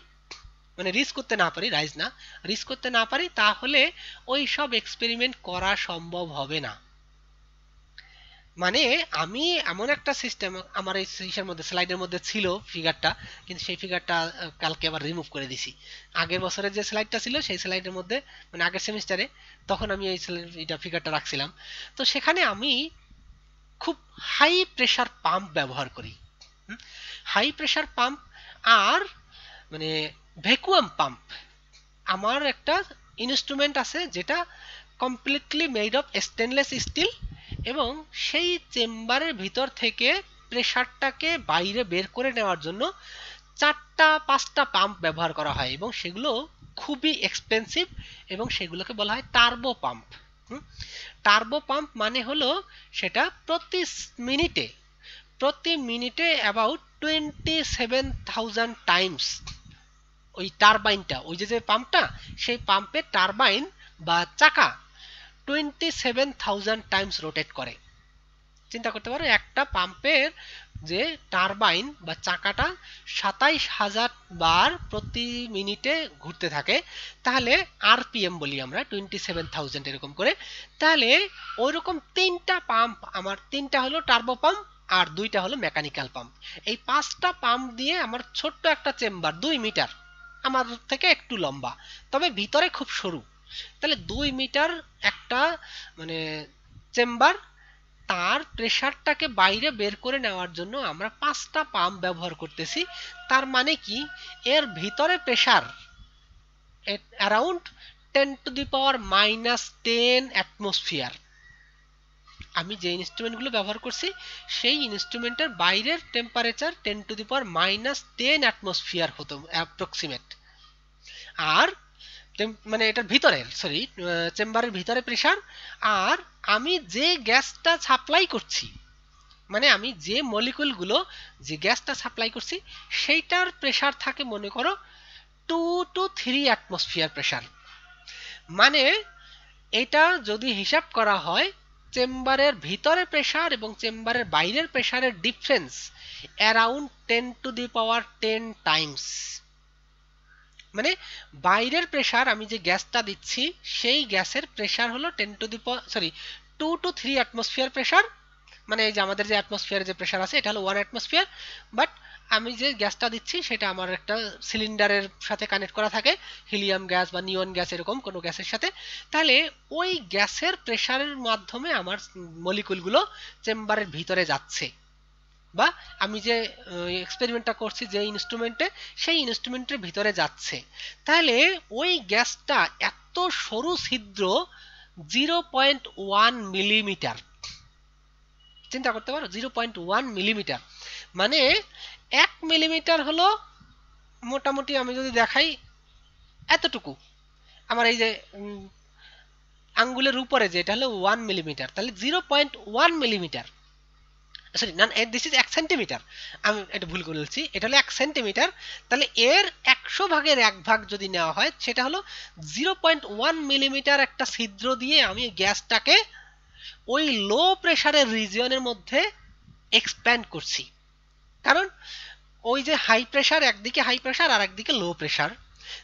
মানে রিস্ক করতে না পারি রাইজ না রিস্ক করতে না পারি তাহলে ওই সব এক্সপেরিমেন্ট করা সম্ভব হবে না माने आमी एमन एक सिस्टेम आमार इसेर मध्य स्लाइडर मध्य छिलो फिगारटा किन्तु सेई फिगारटा कालके आबार रिमुव करे दिछि आगेर बछरेर जे स्लाइडटा छिलो सेई स्लाइडेर मध्य माने आगेर सेमिस्टारे तखन आमी एई एटा फिगारटा राखछिलाम। तो सेखाने आमी खूब हाई प्रेसार पाम्प व्यवहार करी, हाई प्रेसार पाम्प आर माने भैकुआम पाम्प आमार एकटा इन्स्ट्रुमेंट आछे जेटा completely made of stainless steel এবং সেই চেম্বারের ভিতর থেকে প্রেসারটাকে বাইরে বের করে নেওয়ার জন্য চারটা পাঁচটা পাম্প ব্যবহার করা হয় এবং সেগুলো খুবই এক্সপেন্সিভ এবং সেগুলোকে বলা হয় টার্বো পাম্প। টার্বো পাম্প মানে হলো সেটা প্রতি মিনিটে প্রতি মিনিটে about twenty seven thousand times ওই টারবাইনটা ওই যে যে পাম্পটা সেই পাম্পে টারবাইন বা চাকা twenty seven thousand times rotate करे। चिंता करते पारो एकटा पाम्पेर जे टारबाइन बा चाकाटा सत्ताईश हज़ार बार प्रति मिनिटे घुरते थाके ताहले आरपीएम बोली आमरा টোয়েন্টি সেভেন থাউজেন্ড एरकम करे ताहले ओइरकम तीनटा पाम्प आमार तीनटा हलो टार्बो पाम्प आर दुइटा हलो मेकानिकल पाम्प। एई पाँचटा पाम्प दिये आमार छोट्ट एकटा चेम्बार दुई मीटार आमार थेके एकटु लम्बा तबे भितरे खूब सरु তাহলে দুই মিটার একটা মানে চেম্বার তার প্রেসারটাকে বাইরে বের করে নেওয়ার জন্য আমরা পাঁচটা পাম্প ব্যবহার করতেছি। তার মানে কি এর ভিতরে pressure around ten to the power minus ten atmosphere. আমি যে ইনস্ট্রুমেন্টগুলো ব্যবহার করছি সেই ইনস্ট্রুমেন্টের বাইরের temperature ten to the power minus ten atmosphere হতো অ্যাপ্রক্সিমেট। আর মানে এটার ভিতরে সরি চেম্বারের ভিতরে প্রেসার আর আমি যে গ্যাসটা সাপ্লাই করছি মানে আমি যে মলিকুলগুলো যে গ্যাসটা সাপ্লাই করছি সেইটার প্রেসার থাকে মনে করো two to three atmosphere pressure. মানে এটা যদি হিসাব করা হয় চেম্বারের ভিতরে প্রেসার এবং চেম্বারের বাইরের প্রেসারের difference around ten to the power ten times. মানে বাইরের প্রেসার আমি যে গ্যাসটা দিচ্ছি সেই গ্যাসের প্রেসার হলো ten to the sorry two to three atmosphere pressure. মানে এই যে আমাদের যে অ্যাটমসফিয়ারে যে প্রেসার আছে এটা হলো ওয়ান অ্যাটমসফিয়ার বাট আমি যে গ্যাসটা দিচ্ছি সেটা আমার একটা সিলিন্ডারের সাথে কানেক্ট করা থাকে হিলিয়াম গ্যাস বা নিয়ন গ্যাস এরকম কোনো গ্যাসের সাথে। তাহলে ওই গ্যাসের প্রেসারের মাধ্যমে আমার মলিকুলগুলো চেম্বারের ভিতরে যাচ্ছে বা আমি যে এক্সপেরিমেন্টটা করছি যে ইনস্ট্রুমেন্টে সেই ইনস্ট্রুমেন্টের ভিতরে যাচ্ছে। তাহলে ওই গ্যাসটা এত সরু ছিদ্র জিরো পয়েন্ট ওয়ান মিলিমিটার, চিন্তা করতে পারো জিরো পয়েন্ট ওয়ান মিলিমিটার মানে এক মিলিমিটার হলো মোটামুটি আমি যদি দেখাই এতটুকু আমার এই যে আঙ্গুলের উপরে যে এটা হলো ওয়ান মিলিমিটার তাহলে zero point one millimetre sorry না দিস ইজ এক সেন্টিমিটার আমি এটা ভুল করে বলছি এটা হলো এক সেন্টিমিটার। তাহলে এর একশো ভাগের এক ভাগ যদি নেওয়া হয় সেটা হলো জিরো পয়েন্ট ওয়ান মিলিমিটার একটা ছিদ্র দিয়ে আমি গ্যাসটাকে ওই লো প্রেশারের রিজিয়নের মধ্যে এক্সপ্যান্ড করছি। কারণ ওই যে হাই প্রেশার একদিকে হাই প্রেশার আর একদিকে লো প্রেশার।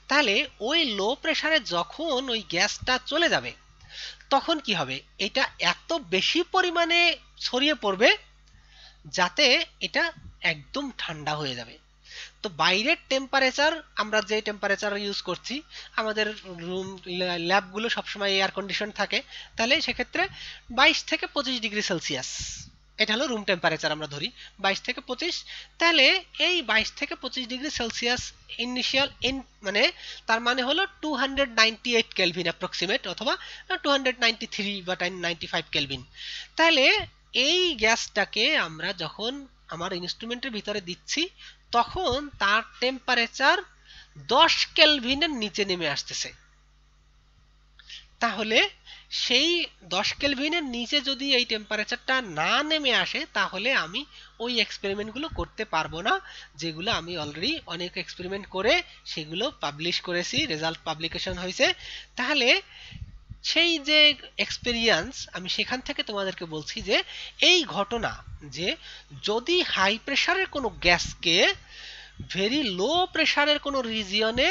তাহলে ওই লো প্রেশারে যখন ওই গ্যাসটা চলে যাবে তখন কি হবে এটা এত বেশি পরিমাণে ছড়িয়ে পড়বে যাতে এটা একদম ঠান্ডা হয়ে যাবে। তো বাইরের টেম্পারেচার আমরা যে টেম্পারেচার ইউজ করছি আমাদের রুম ল্যাবগুলো সবসময় এয়ার কন্ডিশন থাকে তাহলে সেক্ষেত্রে বাইশ থেকে পঁচিশ ডিগ্রি সেলসিয়াস এটা হলো রুম টেম্পারেচার আমরা ধরি বাইশ থেকে পঁচিশ। তাহলে এই বাইশ থেকে পঁচিশ ডিগ্রি সেলসিয়াস ইনিশিয়াল ইন মানে তার মানে হলো two hundred ninety eight Kelvin approximate অথবা টু হান্ড্রেড নাইনটি থ্রি বা নাইনটি ফাইভ কেলভিন। তাহলে এই গ্যাসটাকে আমরা যখন আমার ইনস্ট্রুমেন্টের ভিতরে দিচ্ছি তখন তার টেম্পারেচার দশ কেলভিনের নিচে নেমে আসতেছে। তাহলে সেই দশ কেলভিনের নিচে যদি এই টেম্পারেচারটা না নেমে আসে তাহলে আমি ওই এক্সপেরিমেন্টগুলো করতে পারবো না যেগুলো আমি অলরেডি অনেক এক্সপেরিমেন্ট করে সেগুলো পাবলিশ করেছি রেজাল্ট পাবলিকেশন হয়েছে। তাহলে সেই যে এক্সপেরিয়েন্স আমি সেখান থেকে তোমাদেরকে বলছি যে এই ঘটনা যে যদি হাই প্রেশারের কোনো গ্যাসকে ভেরি লো প্রেশারের কোনো রিজিয়নে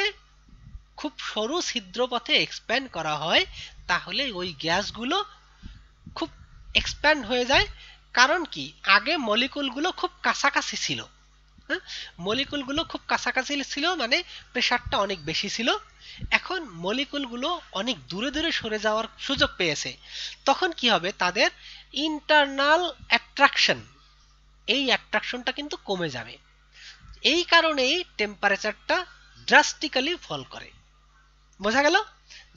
খুব সরু ছিদ্রপথে এক্সপ্যান্ড করা হয় তাহলে ওই গ্যাসগুলো খুব এক্সপ্যান্ড হয়ে যায় कारण कि आगे मलिकुलगुलो खूब काछाकाछि छिलो मलिकुलगुलो खूब काछाकाछि छिलो माने प्रेसारटा अनेक बेशी छिलो एखन मलिकुलगुलो अनेक दूरे दूरे सरे जाओयार सुयोग पेयेछे तखन कि होबे तादेर इंटरनल अट्रैक्शन एई अट्रैक्शनटा किन्तु कमे जाबे एई कारणेई टेम्पारेचारटा ड्रास्टिकली फल करे बोझा गेल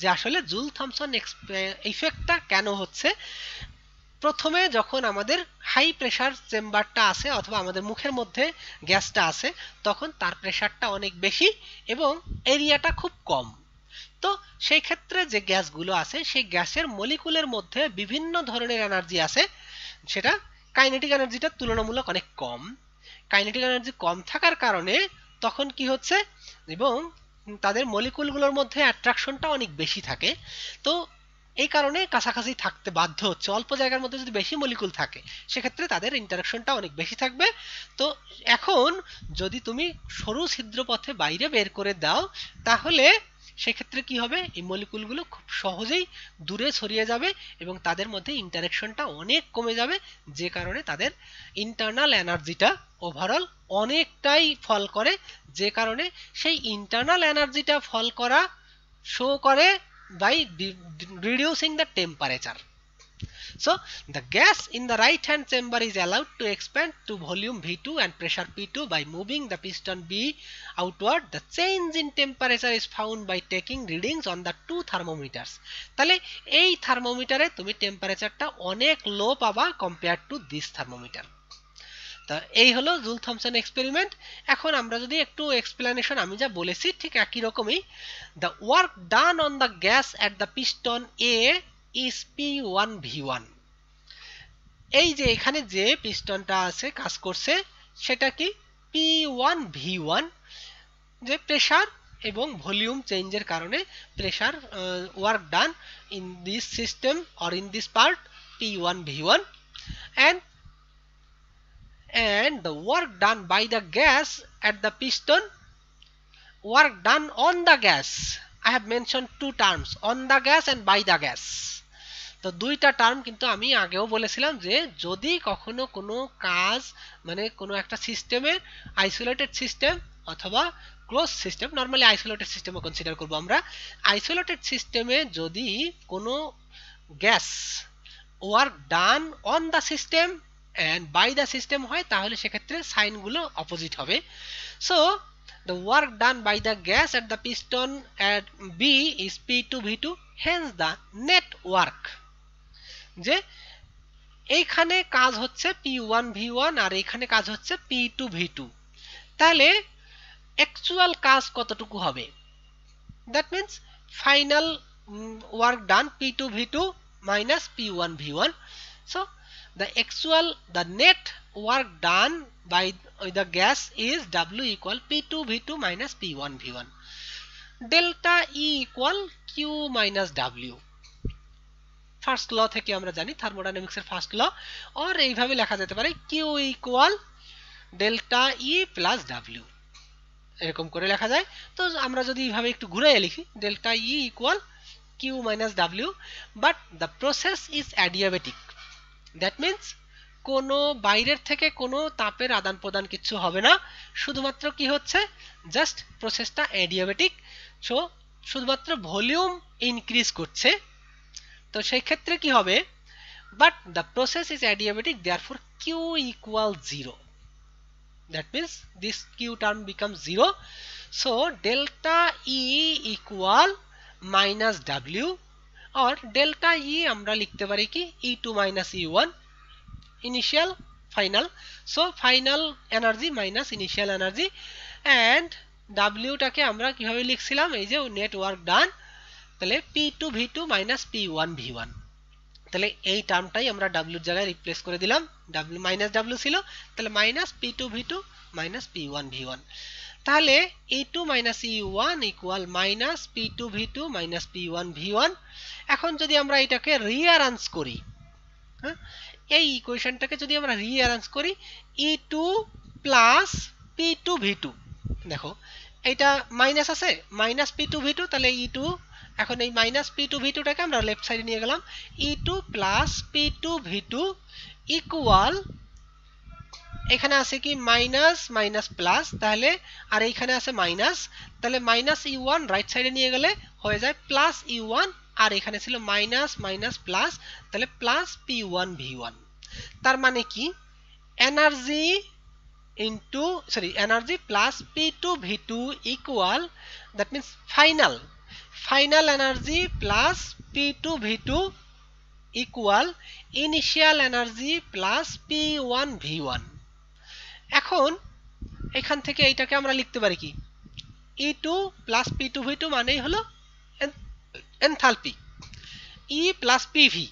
जे आसले जुल थमसन इफेक्टटा केन होच्छे प्रथमे যখন আমাদের হাই প্রেসার চেম্বারটা আছে অথবা আমাদের মুখের মধ্যে গ্যাসটা আছে তখন তার প্রেসারটা অনেক বেশি এবং এরিয়াটা খুব কম তো সেই ক্ষেত্রে যে গ্যাসগুলো আছে সেই গ্যাসের মলিকুলের মধ্যে বিভিন্ন ধরনের এনার্জি আছে সেটা কাইনেটিক এনার্জিটা তুলনামূলক অনেক কম কাইনেটিক এনার্জি কম থাকার কারণে তখন কি হচ্ছে এবং তাদের মলিকুলগুলোর মধ্যে অ্যাট্রাকশনটা অনেক বেশি থাকে তো এই কারণে কাছাকাছি থাকতে বাধ্য হচ্ছে অল্প জায়গার মধ্যে যদি বেশি মলিকুল থাকে সেই ক্ষেত্রে তাদের ইন্টারঅ্যাকশনটা অনেক বেশি থাকবে তো এখন যদি তুমি সরু ছিদ্র পথে বাইরে বের করে দাও তাহলে সেই ক্ষেত্রে কি হবে এই মলিকুলগুলো খুব সহজেই দূরে ছড়িয়ে যাবে এবং তাদের মধ্যে ইন্টারঅ্যাকশনটা অনেক কমে যাবে যে কারণে তাদের ইন্টারনাল এনার্জিটা ওভারঅল অনেকটাই ফল করে যে কারণে সেই ইন্টারনাল এনার্জিটা ফল করা শো করে by reducing the temperature. So the gas in the right hand chamber is allowed to expand to volume V two and pressure P two by moving the piston B outward. The change in temperature is found by taking readings on the two thermometers. Tale ei thermometer e tumi temperature ta onek low paba compared to this thermometer. तो यही hello जुल Thomson experiment এখন আমরা যদি একটু explanation আমি যা বলেছি ঠিক একই রকমই the work done on the gas at the piston A is P one V one এই যে এখানে যে পিস্টনটা আছে কাজ করছে সেটা কি P one V one যে প্রেসার এবং ভলিউম চেঞ্জের কারণে pressure work done in this system or in this part P one V one and and the work done by the gas at the piston work done on the gas I have mentioned two terms on the gas and by the gas तो दुईटा term किन्तु आमी आगेओ बोलेछिलाम जे जोदी कखनो कोनो काज माने कोनो एकटा सिस्टेमेर आइसोलेटेड सिस्टेम अथवा close system normally isolated system consider करबो आमरा आइसोलेटेड सिस्टेमे जोदी कोनो gas work done on the system and by the system হয় তাহলে সে ক্ষেত্রে সাইন গুলো অপোজিট হবে so the work done by the gas at the piston at B is P two V two hence the net work যে এইখানে কাজ হচ্ছে P one V one আর এইখানে কাজ হচ্ছে P two V two তাহলে অ্যাকচুয়াল কাজ কতটুকু হবে that means final work done P two V two minus P one V one so the actual the net work done by the gas is W equal P two V two minus P one V one delta E equal Q minus W first law থেকে আমরা জানি thermodynamics এর first law और এই ভাবে লেখা যেতে পারে Q equal delta E plus W এরকম করে লেখা যায় তো আমরা যদি এইভাবে একটু ঘুরে লিখি delta E equal Q minus W but the process is adiabatic that means कोनो बाहर থেকে কোনো तापेर आदान प्रदान किच्छु होबे ना शुधुमात्र की होच्छे just process टा adiabatic so शुधुमात्र volume increase করছে तो সেই ক্ষেত্রে কি হবে but the process is adiabatic therefore Q equal zero that means this Q term becomes zero so delta E equal minus W और डेल्टा ई আমরা লিখতে পারি কি E two minus E one initial final so final energy minus initial energy and W টাকে আমরা কিভাবে লিখছিলাম এই যে net work done তাহলে P two V two minus P one V one তাহলে এই টার্মটাই আমরা W জায়গায় রিপ্লেস করে দিলাম W minus W ছিল তাহলে minus P two V two minus P one V one তাহলে E two minus E one equal minus P two V two minus P one V one এখন যদি আমরা এটাকে রিঅ্যারেঞ্জ করি হ্যাঁ এই ইকুয়েশনটাকে যদি আমরা রিঅ্যারেঞ্জ করি E two plus P two V two দেখো এটা মাইনাস আছে minus P two V two তাহলে E two এখন এই মাইনাস P two V two টাকে আমরা লেফট সাইডে নিয়ে গেলাম E two plus P two V two equal এখানে আছে কি মাইনাস মাইনাস প্লাস তাহলে আর এইখানে আছে মাইনাস তাহলে মাইনাস ইউ ওয়ান রাইট সাইডে নিয়ে গেলে হয়ে যায় প্লাস ইউ ওয়ান আর এখানে ছিল মাইনাস মাইনাস প্লাস তাহলে plus P one V one তার মানে কি energy into sorry energy plus P two V two equal that means final final energy plus P two V two equal initial energy plus P one V one এখন এখান থেকে এইটাকে আমরা লিখতে পারি কি E two plus P two V two মানেই হলো enthalpy E plus পিভি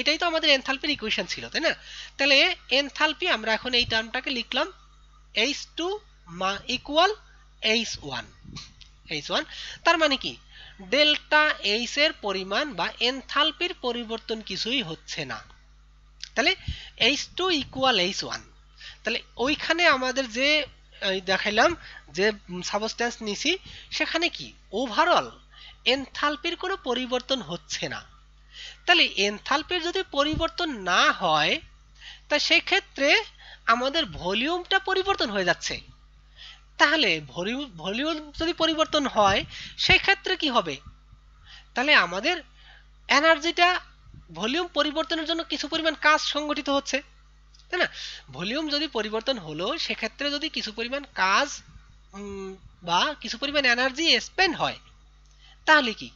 এটাই তো আমাদের enthalpy ইকুয়েশন ছিল তাই না তাহলে enthalpy আমরা এখন এই টার্মটাকে লিখলাম H two equal H one H one তার মানে কি डेल्टा H এর পরিমাণ বা এনথালপির পরিবর্তন কিছুই হচ্ছে না তাহলে H two equal H one তাহলে ওইখানে আমাদের যে দেখাইলাম যে সাবস্ট্যান্স নিছি সেখানে কি ওভারঅল এনথালপির কোনো পরিবর্তন হচ্ছে না তাহলে এনথালপির যদি পরিবর্তন না হয় তা সেই ক্ষেত্রে আমাদের ভলিউমটা পরিবর্তন হয়ে যাচ্ছে তাহলে ভলিউম যদি পরিবর্তন হয় সেই ক্ষেত্রে কি হবে তাহলে আমাদের এনার্জিটা ভলিউম পরিবর্তনের জন্য কিছু পরিমাণ কাজ সংগঠিত হচ্ছে তাই না ভলিউম যদি পরিবর্তন হলো সেই ক্ষেত্রে যদি কিছু পরিমাণ কাজ বা কিছু পরিমাণ এনার্জি স্পেন্ড হয় তাহলে কি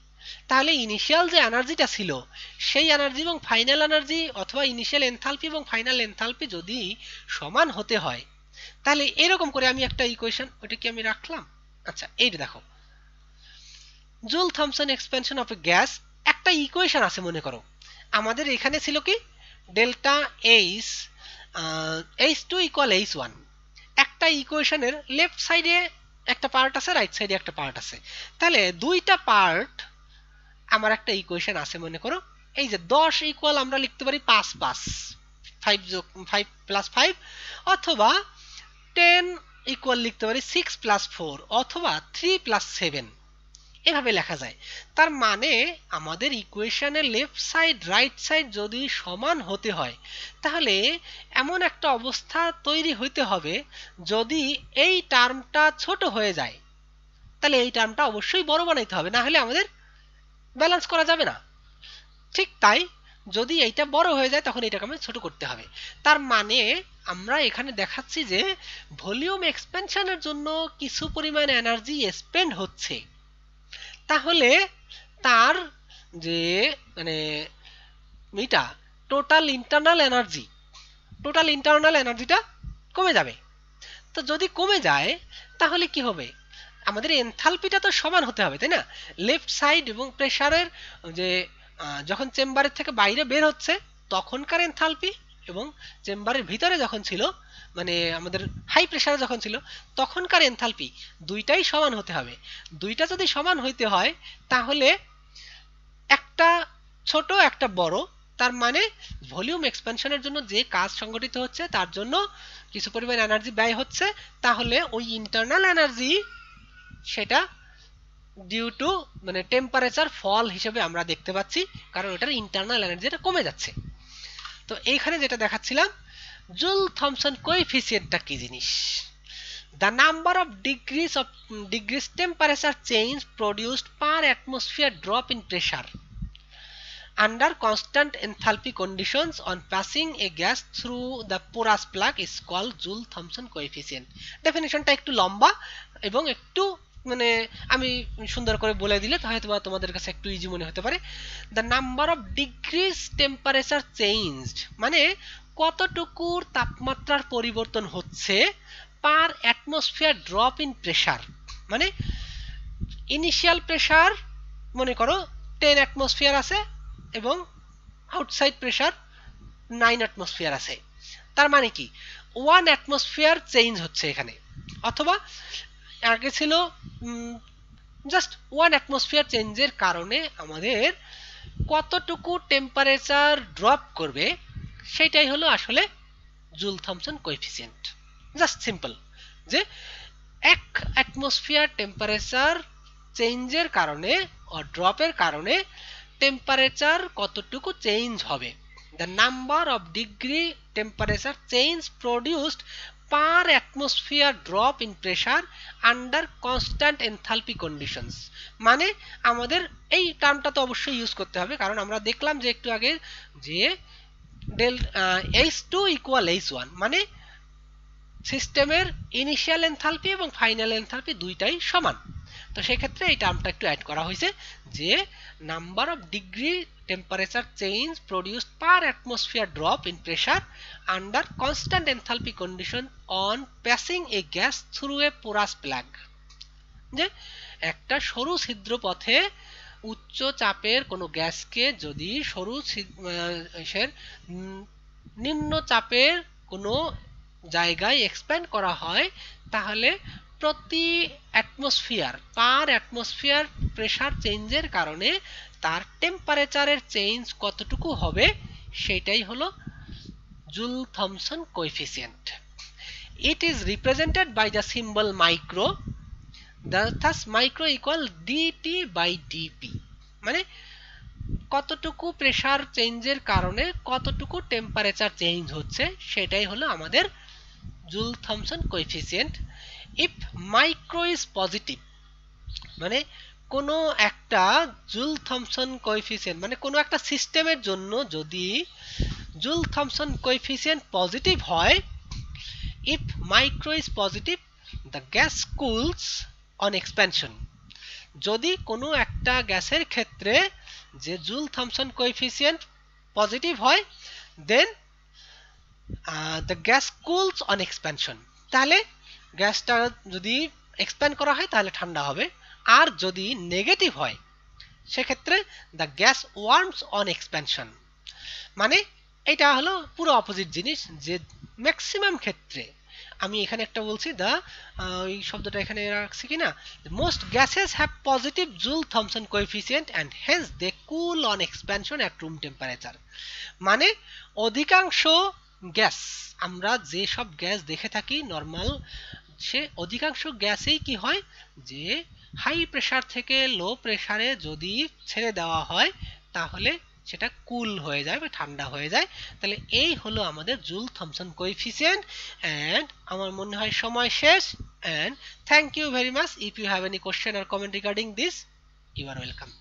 তাহলে ইনিশিয়াল যে এনার্জিটা ছিল সেই এনার্জি এবং ফাইনাল এনার্জি অথবা ইনিশিয়াল এনথালপি এবং ফাইনাল এনথালপি যদি সমান হতে হয় তাহলে এরকম করে আমি একটা ইকুয়েশন ওটা কি আমি রাখলাম আচ্ছা এইটা দেখো Joule Thomson expansion of a gas একটা ইকুয়েশন আছে মনে করো আমাদের এখানে ছিল কি delta H H two equal H one একটা ইকুয়েশনের লেফট সাইডে একটা পার্ট আছে রাইট সাইডে একটা পার্ট আছে তাহলে দুইটা পার্ট আমার একটা ইকুয়েশন আছে মনে করো এই যে দশ ইকুয়াল আমরা লিখতে পারি পাঁচ পাঁচ পাঁচ ফাইভ প্লাস ফাইভ অথবা টেন equal লিখতে পারি সিক্স plus ফোর অথবা থ্রি plus সেভেন এভাবে লেখা যায় তার মানে আমাদের ইকুয়েশনের লেফট সাইড রাইট সাইড যদি সমান হতে হয় তাহলে এমন একটা অবস্থা তৈরি হইতে হবে যদি এই টার্মটা ছোট হয়ে যায় তাহলে এই টার্মটা অবশ্যই বড় বানাইতে হবে না হলে আমাদের ব্যালেন্স করা যাবে না ঠিক তাই যদি এইটা বড় হয়ে যায় তখন এটাকে আমরা ছোট করতে হবে তার মানে আমরা এখানে দেখাচ্ছি যে ভলিউম এক্সপেনশনের জন্য কিছু পরিমাণ এনার্জি স্পেন্ড হচ্ছে তাহলে তার যে মানে এটা total internal energy total internal এনার্জিটা কমে যাবে তো যদি কমে যায় তাহলে কি হবে আমাদের এনথালপিটা তো সমান হতে হবে তাই না লেফট সাইড এবং প্রেসারের যে যখন চেম্বারের থেকে বাইরে বের হচ্ছে তখনকার এনথালপি এবং চেম্বারের ভিতরে যখন ছিল মানে আমাদের হাই প্রেসারে যখন ছিল তখনকার এনথালপি দুইটাই সমান হতে হবে দুইটা যদি সমান হইতে হয় তাহলে একটা ছোট একটা বড় তার মানে ভলিউম এক্সপেনশনের জন্য যে কাজ সংগঠিত হচ্ছে তার জন্য কিছু পরিমাণ এনার্জি ব্যয় হচ্ছে তাহলে ওই ইন্টারনাল এনার্জি সেটা ডিউ টু মানে টেম্পারেচার ফল হিসেবে আমরা দেখতে পাচ্ছি কারণ ওটার ইন্টারনাল এনার্জিটা কমে যাচ্ছে তো এইখানে যেটা দেখাচ্ছিলাম জুল থমসন কোএফিসিয়েন্টটা কি জিনিস the number of degrees of degrees temperature change produced per atmosphere drop in pressure under constant enthalpy conditions on passing a gas through the porous plug is called Joule Thomson coefficient ডেফিনিশনটা একটু লম্বা এবং একটু মানে আমি সুন্দর করে বলে দিলে হয়তো তোমাদের কাছে একটু ইজি মনে হতে পারে the number of degrees temperature changed মানে কতটুকু তাপমাত্রার পরিবর্তন হচ্ছে per atmosphere drop in pressure মানে initial pressure মনে করো টেন atmosphere আছে এবং outside pressure নাইন atmosphere আছে তার মানে কি ওয়ান atmosphere change হচ্ছে এখানে অথবা আগে ছিল জাস্ট ওয়ান অ্যাটমসফিয়ার চেঞ্জের কারণে আমাদের কতটুকু টেম্পারেচার ড্রপ করবে সেটাই হলো আসলে Joule Thomson coefficient just simple যে এক অ্যাটমসফিয়ার টেম্পারেচার চেঞ্জের কারণে অর ড্রপের কারণে টেম্পারেচার কতটুকু চেঞ্জ হবে the number of degree temperature change produced per atmosphere drop in pressure under constant enthalpy conditions. माने आमादेर ये term टा तो अवश्य use करते होंगे कारण हमरा देखलाम जे एक तो आगे जे del H two equal H one माने सिस्टेमेर initial enthalpy एवं final enthalpy दुई टाई समान तो क्षेत्रे ये term टा एक तो add करा हुई से जे number of degree temperature change produced per atmosphere drop in pressure under constant enthalpy condition on passing a gas through a porous plug. जे एक सरु छिद्र पथे उच्च चापेर कोनो गैस के जदि सरु छिद्रेर निम्न चापेर कोनो जायगाय एक्सपैंड करा हय ताहले प्रति एटमसफियर पर एटमसफियर प्रेशर चेंजर कारणे तार टेम्पारेचर चेंज कतटुकू होबे सेटाई हलो Joule Thomson coefficient. It is represented by the symbol micro दथस micro equal dT by dP माने কতটুকু প্রেসার চেঞ্জের কারণে কতটুকু টেম্পারেচার চেঞ্জ হচ্ছে সেটাই হলো আমাদের Joule Thomson coefficient. If micro is positive মানে কোনো একটা জুল থমসন কোএফিশিয়েন্ট মানে কোনো একটা সিস্টেমের জন্য যদি জুল থমসন কোএফিশিয়েন্ট পজিটিভ হয় if micro is positive the gas cools on expansion যদি কোনো একটা গ্যাসের ক্ষেত্রে जे जूल थॉमसन कोएफिशिएंट पॉजिटिव है then the gas cools on expansion ताहले गैसटा यदि एक्सपैंड करा है ताहले ठंडा होबे और यदि नेगेटिव है से क्षेत्र में the gas warms on expansion माने एटा हलो पूरा अपोजिट जिनिस जे मैक्सिमाम क्षेत्र আমি এখানে একটা বলছি দা এই শব্দটা এখানে রাখছি কিনা most gases have positive Joule Thomson coefficient and hence they cool on expansion at room temperature মানে অধিকাংশ গ্যাস আমরা যে সব গ্যাস দেখে থাকি নরমাল সে অধিকাংশ গ্যাসেই কি হয় যে হাই প্রেসার থেকে লো প্রেসারে যদি ছেড়ে দেওয়া হয় তাহলে সেটা কুল হয়ে যায় বা ঠান্ডা হয়ে যায় তাহলে এই হলো আমাদের জুল থমসন কোএফিশিয়েন্ট এন্ড আমার মনে হয় সময় শেষ and thank you very much if you have any question or comment regarding this you are welcome.